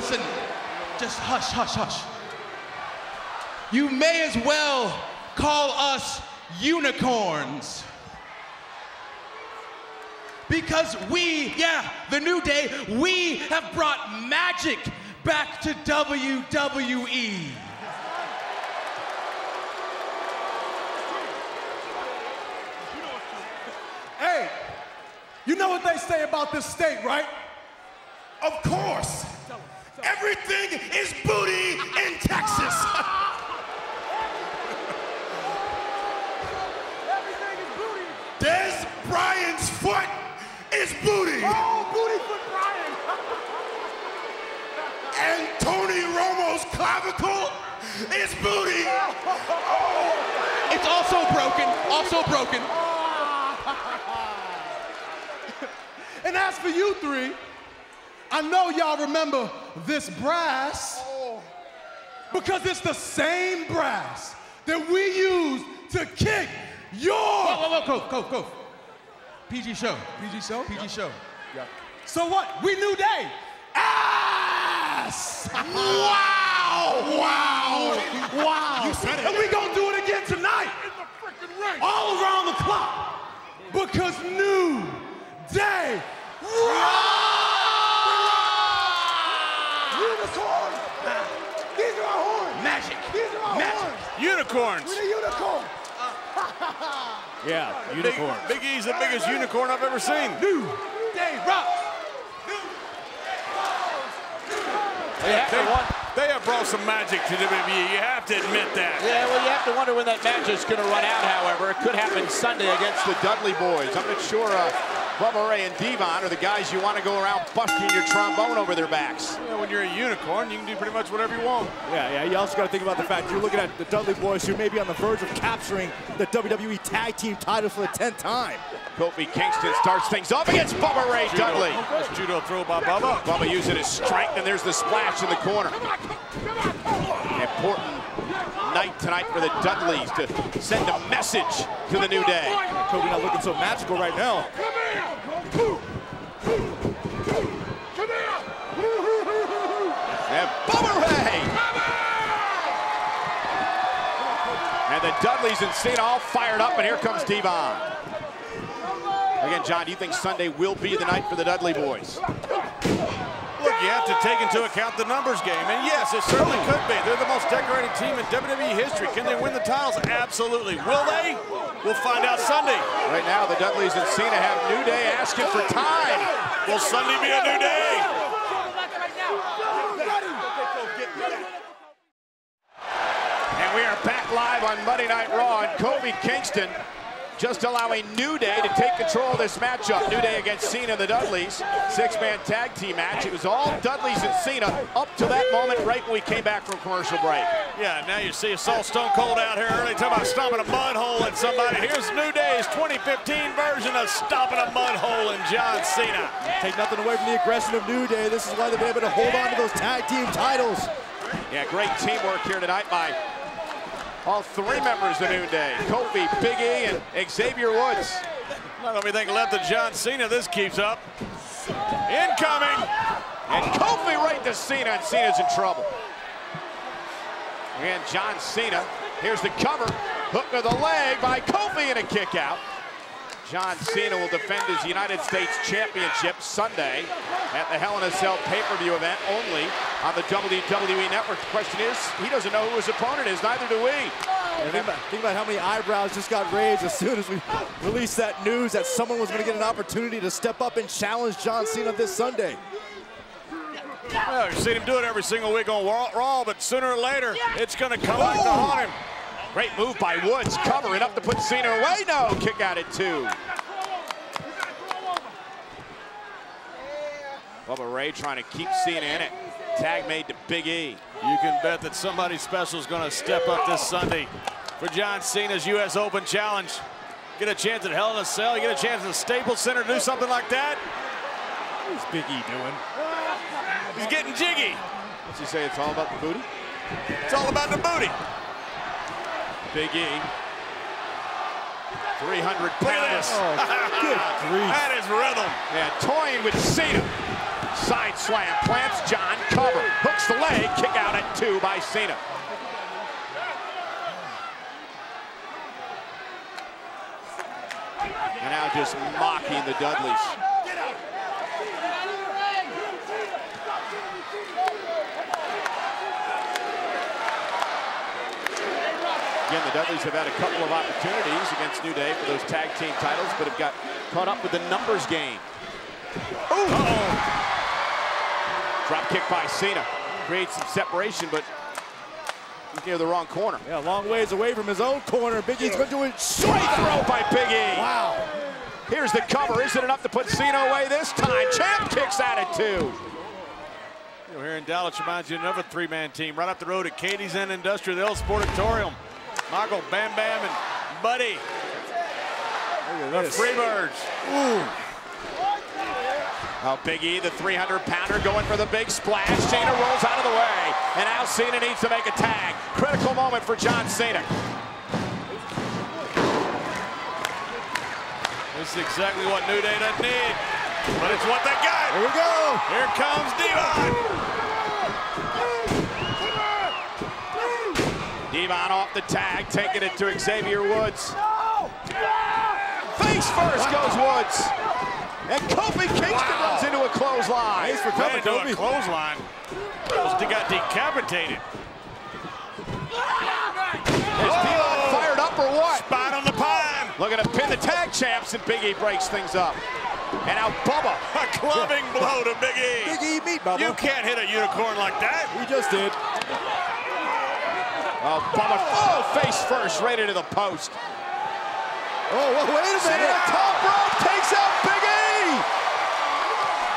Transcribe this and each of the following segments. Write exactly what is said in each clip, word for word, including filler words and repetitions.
listen, just hush, hush, hush. You may as well call us unicorns. Because we, yeah, the New Day, we have brought magic back to W W E. Hey, you know what they say about this state, right? Of course, everything is booty in Texas. Dez Bryant's foot is booty. Oh, booty for Bryant. And Tony Romo's clavicle is booty. Oh. It's also broken, also broken. And as for you three, I know y'all remember this brass because it's the same brass that we used to kick your... Whoa, whoa, whoa, go, go, go. P G show. P G show? P G yep. show. Yep. So what? We New Day. Ass! Wow! Wow! Wow! You said it. And we gonna do it again tonight. In the freaking ring. All around the clock. Because New Day Raw! Unicorns! These are our horns! Magic! These are our Magic. horns! Unicorns! We're the unicorn! Yeah, unicorn. Big, Big E's the biggest right, right. unicorn I've ever seen. New Day Rocks! New Day Rocks! They, they, they have brought some magic to W W E. You have to admit that. Yeah, well, you have to wonder when that match is going to run out, however. It could happen Sunday against the Dudley Boys. I'm not sure... Uh, Bubba Ray and D-Von are the guys you want to go around busting your trombone over their backs. You know, when you're a unicorn, you can do pretty much whatever you want. Yeah, yeah, you also got to think about the fact you're looking at the Dudley Boys who may be on the verge of capturing the W W E Tag Team title for the tenth time. Kofi Kingston starts things off against Bubba Ray judo. Dudley. That's judo throw by Bubba. Bubba using his strength, and there's the splash in the corner. Come on, come on, come on. Important night tonight for the Dudleys to send a message to the New Day. Kofi not looking so magical right now. Come here! And Bubba Ray! And the Dudleys and Cena all fired up, and here comes D-Von. Again, John, do you think Sunday will be the night for the Dudley Boys? Look, you have to take into account the numbers game, and yes, it certainly could be. They're the most decorated team in W W E history. Can they win the titles? Absolutely. Will they? We'll find out Sunday. Right now, the Dudleys and Cena have New Day asking for time. Will Sunday be a new day? And we are back live on Monday Night Raw, and Kofi Kingston just allowing New Day to take control of this matchup. New Day against Cena and the Dudleys. Six-man tag team match. It was all Dudleys and Cena up to that moment right when we came back from commercial break. Yeah, now you see, I saw Stone Cold out here early talking about stomping a mud hole in somebody. Here's New Day's twenty fifteen version of stomping a mud hole in John Cena. Take nothing away from the aggression of New Day. This is why they've been able to hold on to those tag team titles. Yeah, great teamwork here tonight by all three members of New Day, Kofi, Big E, and Xavier Woods. Not going to be thinking left of John Cena. This keeps up. Incoming! And Kofi right to Cena, and Cena's in trouble. And John Cena, here's the cover. Hook to the leg by Kofi and a kick out. John Cena will defend his United States Championship Sunday at the Hell in a Cell pay-per-view event only on the W W E Network. The question is, he doesn't know who his opponent is, neither do we. And think, about, think about how many eyebrows just got raised as soon as we released that news that someone was going to get an opportunity to step up and challenge John Cena this Sunday. Well, you've seen him do it every single week on Raw, but sooner or later, it's going to come back to haunt him. Great move by Woods, covering up to put Cena away. No, kick out at two. Bubba Ray trying to keep Cena in it. Tag made to Big E. You can bet that somebody special is going to step up this Sunday for John Cena's U S Open Challenge. Get a chance at Hell in a Cell. You get a chance at the Staples Center to do something like that. What's Big E doing? He's getting jiggy. What's he say? It's all about the booty? It's all about the booty. Big E, three hundred pounds. Oh, good grief. That is rhythm. Yeah, toying with Cena. Side slam, plants John, cover, hooks the leg, kick out at two by Cena. And now just mocking the Dudleys. Again, the Dudleys have had a couple of opportunities against New Day for those tag team titles, but have got caught up with the numbers game. Ooh. Uh-oh. Drop kick by Cena. Creates some separation, but he's near the wrong corner. Yeah, long ways away from his own corner. Big E's been doing straight throw by Big E. Wow. Here's the cover. Is it enough to put Cena away this time? Champ kicks out at two. You know, here in Dallas reminds you of another three-man team right up the road at Katie's and Industrial, the El Sportatorium. Marco, Bam Bam, and Buddy. The Freebirds. Ooh. Oh, Big E, the three hundred pounder, going for the big splash. Cena rolls out of the way, and now Cena needs to make a tag. Critical moment for John Cena. This is exactly what New Day doesn't need, but it's what they got. Here we go. Here comes D-Von. D-Von off the tag, taking it to Xavier Woods. Face first goes Woods. And Kofi Kingston wow. runs into a clothesline. Thanks for coming, into Kofi. A clothesline. Almost got decapitated. Is D-Von fired up or what? Spot on the pine. Looking to pin the tag champs, and Big E breaks things up. And now Bubba. A clubbing yeah. blow to Big E. Big E beat Bubba. You can't hit a unicorn like that. We just did. Oh, Bubba. Oh, face first, right into the post. Oh, wait a minute. Yeah. Top rope takes out Big E.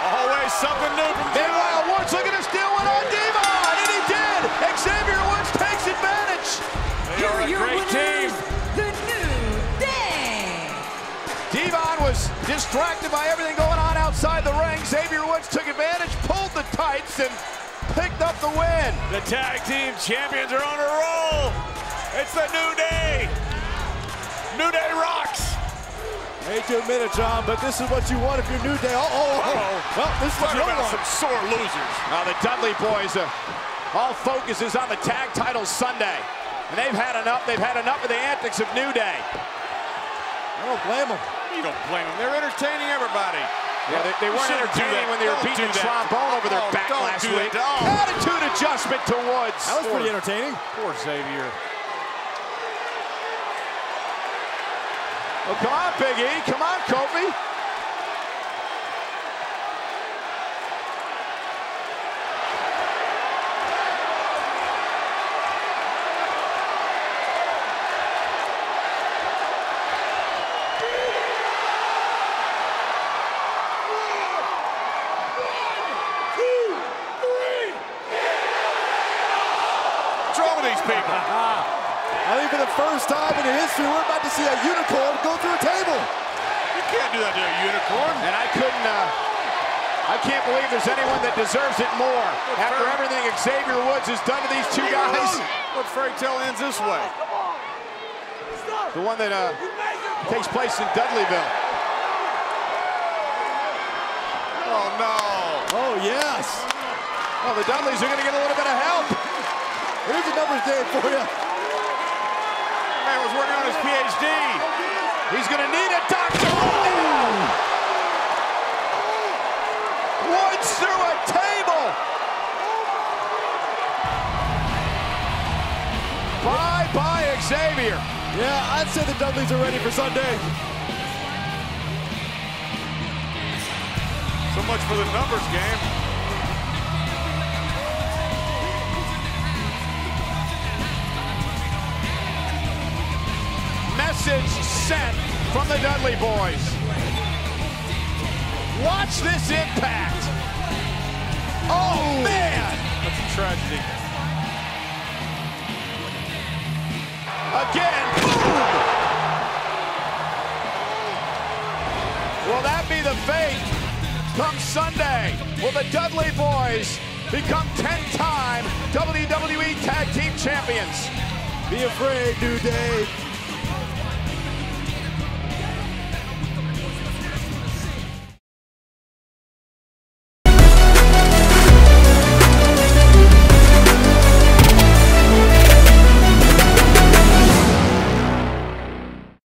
Always something new from Meanwhile, Woods looking to steal one on D-Von, and he did. Xavier Woods takes advantage. They are a great team. The New Day. D-Von was distracted by everything going on outside the ring. Xavier Woods took advantage, pulled the tights, and picked up the win. The tag team champions are on a roll. It's the New Day. New Day rocks. Ain't too minute, John, but this is what you want if you're New Day. Uh-oh, uh-oh. Uh-oh. Well, this is about one. Some sore losers. Now, the Dudley Boys, uh, all focus is on the tag title Sunday. And they've had enough. They've had enough of the antics of New Day. I don't blame them. You don't blame them. They're entertaining everybody. Yeah, they, they weren't entertaining when they were beating trombone over their oh, back last week. Attitude adjustment to Woods. That was poor, pretty entertaining. Poor Xavier. Oh, come on, Big E. Come on, Kofi. What's wrong with these people? I think for the first time in history, we're about to see a unicorn go through a table. You can't do that to a unicorn. And I couldn't, uh, I can't believe there's anyone that deserves it more what after fairy? everything Xavier Woods has done to these two Leave guys. What fairy tale ends this way? The one that uh, takes place in Dudleyville. Oh, no. Oh, yes. Well, the Dudleys are going to get a little bit of help. Here's a numbers game for you. Man was working on his P H D. He's going to need a doctor. Oh! Woods through a table. Bye-bye, Xavier. Yeah, I'd say the Dudleys are ready for Sunday. So much for the numbers game. Message sent from the Dudley Boys. Watch this impact. Oh, man. That's a tragedy. Again. Boom. Will that be the fate come Sunday? Will the Dudley Boys become ten-time W W E Tag Team Champions? Be afraid, New Day.